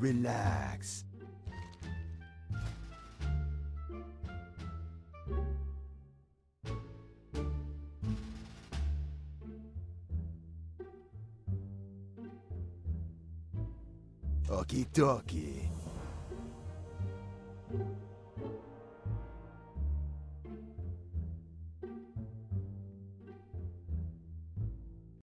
relax. Okie dokie.